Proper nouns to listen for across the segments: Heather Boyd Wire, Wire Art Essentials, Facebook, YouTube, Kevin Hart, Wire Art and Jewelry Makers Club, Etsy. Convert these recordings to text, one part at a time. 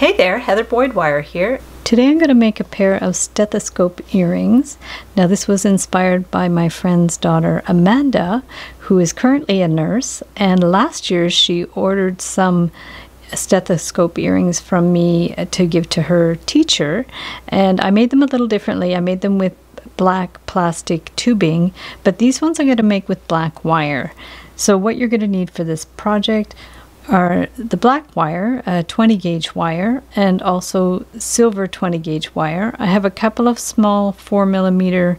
Hey there, Heather Boyd Wire here. Today I'm going to make a pair of stethoscope earrings. Now this was inspired by my friend's daughter Amanda, who is currently a nurse, and last year she ordered some stethoscope earrings from me to give to her teacher, and I made them a little differently. I made them with black plastic tubing, but these ones I'm going to make with black wire. So what you're going to need for this project are the black wire, 20 gauge wire, and also silver 20 gauge wire. I have a couple of small 4mm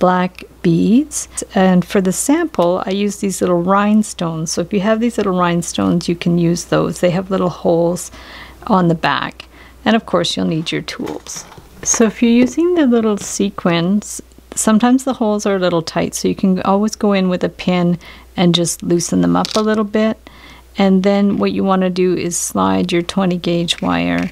black beads, and for the sample I use these little rhinestones. So if you have these little rhinestones, you can use those. They have little holes on the back, and of course you'll need your tools. So if you're using the little sequins, sometimes the holes are a little tight, so you can always go in with a pin and just loosen them up a little bit. And then what you want to do is slide your 20 gauge wire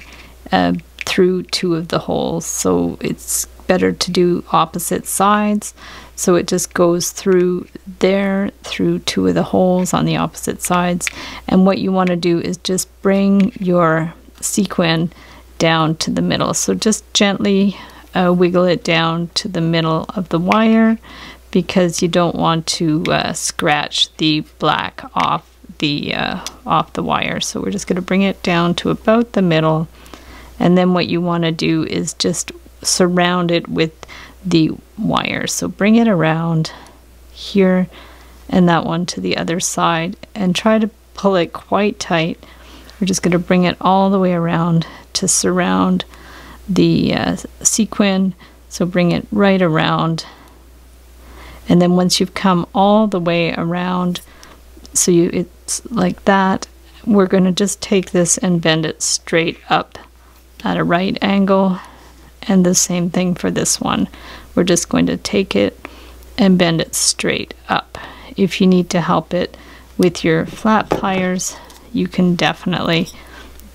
through two of the holes. So it's better to do opposite sides. So it just goes through there, through two of the holes on the opposite sides. And what you want to do is just bring your sequin down to the middle. So just gently wiggle it down to the middle of the wire, because you don't want to scratch the black off the wire. So we're just going to bring it down to about the middle, and then what you want to do is just surround it with the wire. So bring it around here and that one to the other side, and try to pull it quite tight. We're just going to bring it all the way around to surround the sequin. So bring it right around, and then once you've come all the way around, so it's like that, we're going to just take this and bend it straight up at a right angle, and the same thing for this one. We're just going to take it and bend it straight up. If you need to help it with your flat pliers, you can definitely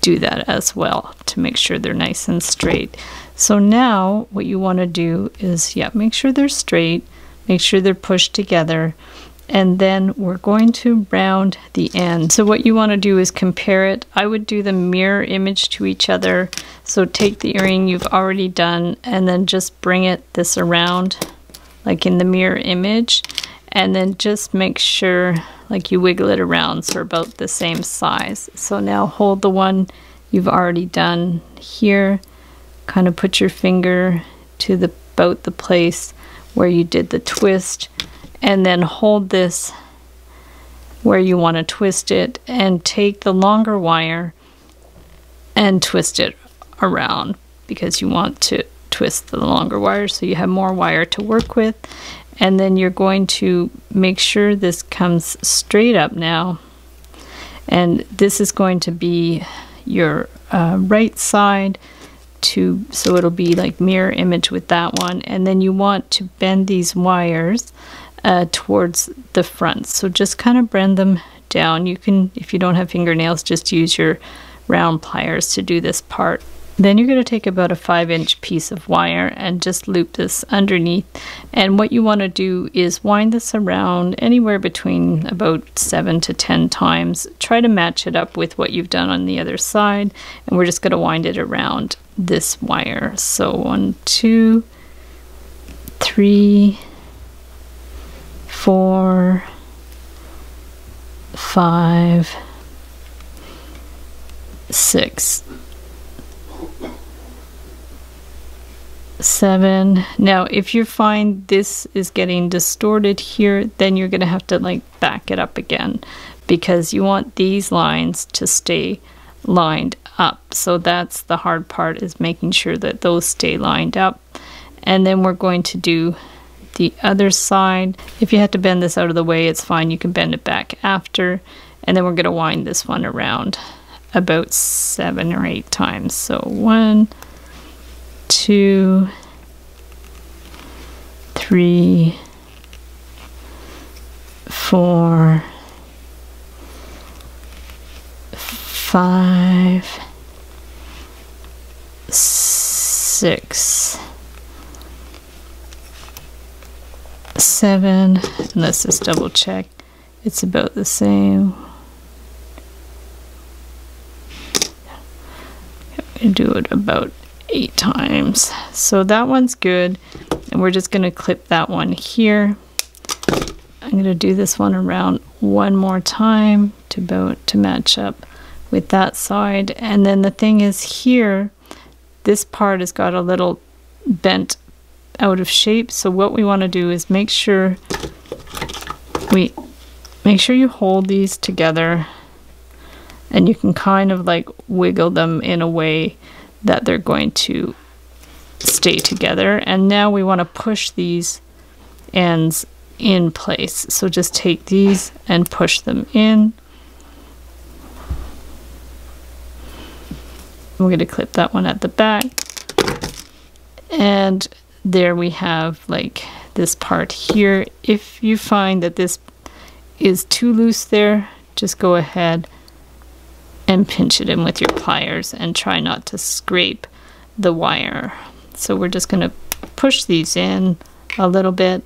do that as well to make sure they're nice and straight. So now what you want to do is, yeah, make sure they're straight, make sure they're pushed together, and then we're going to round the end. So what you want to do is compare it. I would do the mirror image to each other. So take the earring you've already done and then just bring it this around like in the mirror image, and then just make sure like you wiggle it around so about the same size. So now hold the one you've already done here, kind of put your finger to the about the place where you did the twist, and then hold this where you want to twist it, and take the longer wire and twist it around, because you want to twist the longer wire so you have more wire to work with. And then you're going to make sure this comes straight up now, and this is going to be your right side to, so it'll be like mirror image with that one. And then you want to bend these wires towards the front. So just kind of bend them down. You can, if you don't have fingernails, just use your round pliers to do this part. Then you're going to take about a 5-inch piece of wire and just loop this underneath. And what you want to do is wind this around anywhere between about 7 to 10 times. Try to match it up with what you've done on the other side. And we're just going to wind it around this wire. So 1, 2, 3, 4, 5, 6, 7. Now if you find this is getting distorted here, then you're gonna have to like back it up again, because you want these lines to stay lined up. So that's the hard part, is making sure that those stay lined up. And then we're going to do the other side. If you had to bend this out of the way, it's fine, you can bend it back after. And then we're going to wind this one around about 7 or 8 times. So 1, 2, 3, 4, 5, 6. 7, and let's just double check, it's about the same. and do it about 8 times. So that one's good, and we're just going to clip that one here. I'm going to do this one around one more time to match up with that side. And then the thing is here, this part has got a little bent out of shape. So what we want to do is make sure you hold these together, and you can kind of like wiggle them in a way that they're going to stay together. And now we want to push these ends in place. So just take these and push them in. We're going to clip that one at the back. And there we have like this part here. If you find that this is too loose there, just go ahead and pinch it in with your pliers and try not to scrape the wire. So we're just going to push these in a little bit,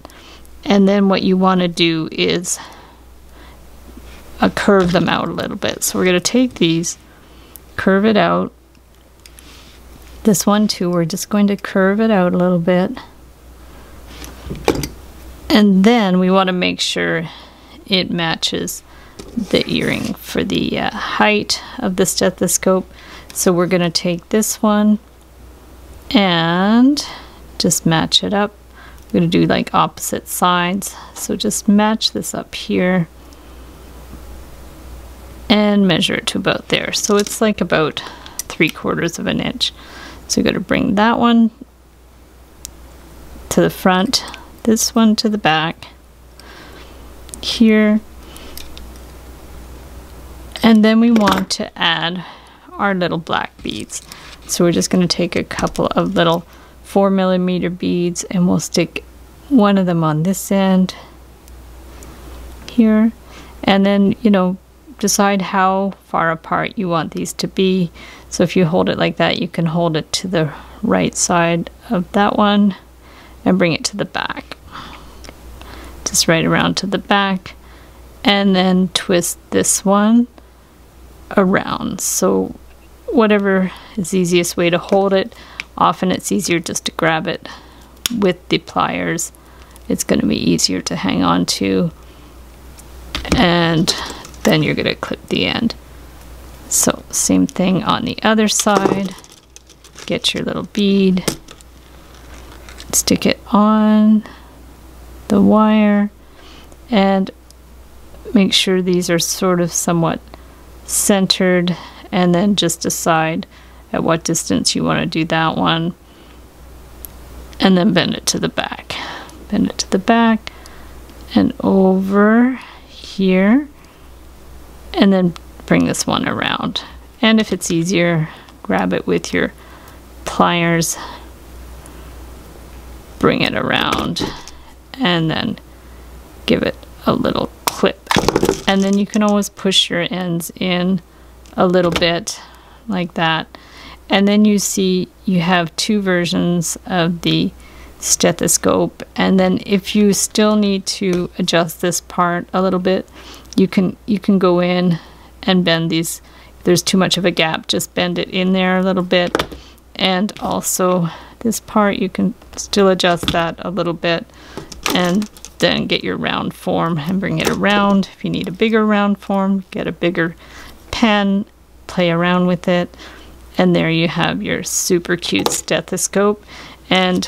and then what you want to do is curve them out a little bit. So we're going to take these, curve it out. This one too, we're just going to curve it out a little bit, and then we want to make sure it matches the earring for the height of the stethoscope. So we're going to take this one and just match it up. We're going to do like opposite sides, so just match this up here and measure it to about there. So it's like about 3/4 of an inch. So you're going to bring that one to the front, this one to the back here. And then we want to add our little black beads. So we're just going to take a couple of little 4mm beads, and we'll stick one of them on this end here. And then, you know, decide how far apart you want these to be. So if you hold it like that, you can hold it to the right side of that one and bring it to the back. Just right around to the back. And then twist this one around. So whatever is the easiest way to hold it. Often it's easier just to grab it with the pliers. It's going to be easier to hang on to, and then you're going to clip the end. So same thing on the other side. Get your little bead, stick it on the wire, and make sure these are sort of somewhat centered, and then just decide at what distance you want to do that one, and then bend it to the back. Bend it to the back and over here, and then bring this one around. And if it's easier, grab it with your pliers, bring it around, and then give it a little clip. And then you can always push your ends in a little bit like that. And then you see you have two versions of the stethoscope. And then if you still need to adjust this part a little bit, you can go in and bend these. If there's too much of a gap, just bend it in there a little bit. And also this part, you can still adjust that a little bit, and then get your round form and bring it around. If you need a bigger round form, get a bigger pen, play around with it, and there you have your super cute stethoscope. And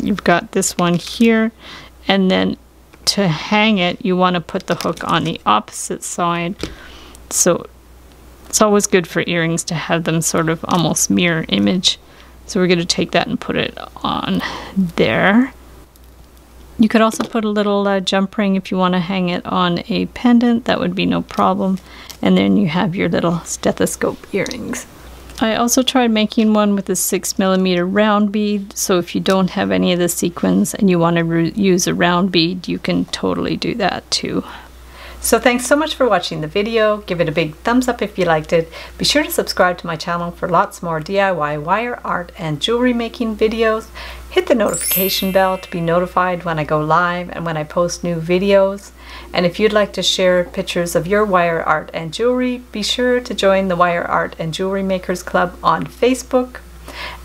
you've got this one here, and then to hang it, you want to put the hook on the opposite side. So it's always good for earrings to have them sort of almost mirror image. So we're going to take that and put it on there. You could also put a little jump ring if you want to hang it on a pendant. That would be no problem. And then you have your little stethoscope earrings. I also tried making one with a 6mm round bead. So if you don't have any of the sequins and you want to use a round bead, you can totally do that too. So thanks so much for watching the video. Give it a big thumbs up if you liked it. Be sure to subscribe to my channel for lots more DIY wire art and jewelry making videos. Hit the notification bell to be notified when I go live and when I post new videos. And if you'd like to share pictures of your wire art and jewelry, be sure to join the Wire Art and Jewelry Makers Club on Facebook.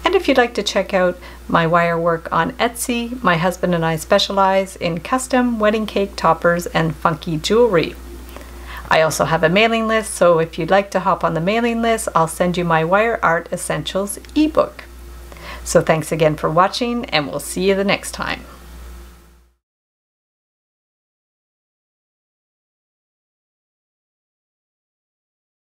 And if you'd like to check out my wire work on Etsy, my husband and I specialize in custom wedding cake toppers and funky jewelry. I also have a mailing list, so if you'd like to hop on the mailing list, I'll send you my Wire Art Essentials ebook. So thanks again for watching, and we'll see you the next time.